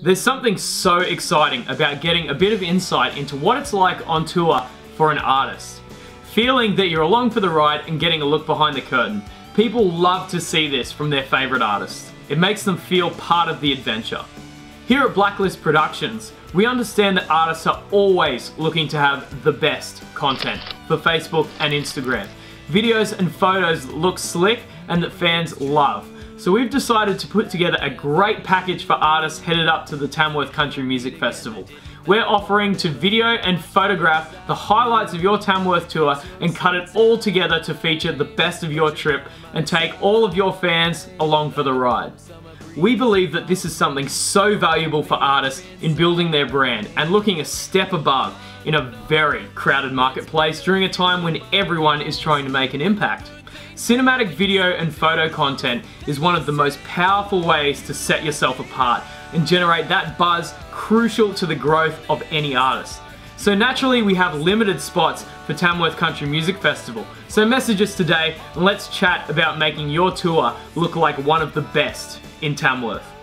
There's something so exciting about getting a bit of insight into what it's like on tour for an artist. Feeling that you're along for the ride and getting a look behind the curtain. People love to see this from their favourite artists. It makes them feel part of the adventure. Here at Blacklist Productions, we understand that artists are always looking to have the best content for Facebook and Instagram. Videos and photos that look slick and that fans love. So we've decided to put together a great package for artists headed up to the Tamworth Country Music Festival. We're offering to video and photograph the highlights of your Tamworth tour and cut it all together to feature the best of your trip and take all of your fans along for the ride. We believe that this is something so valuable for artists in building their brand and looking a step above in a very crowded marketplace during a time when everyone is trying to make an impact. Cinematic video and photo content is one of the most powerful ways to set yourself apart and generate that buzz crucial to the growth of any artist. So naturally, we have limited spots for Tamworth Country Music Festival. So message us today and let's chat about making your tour look like one of the best in Tamworth.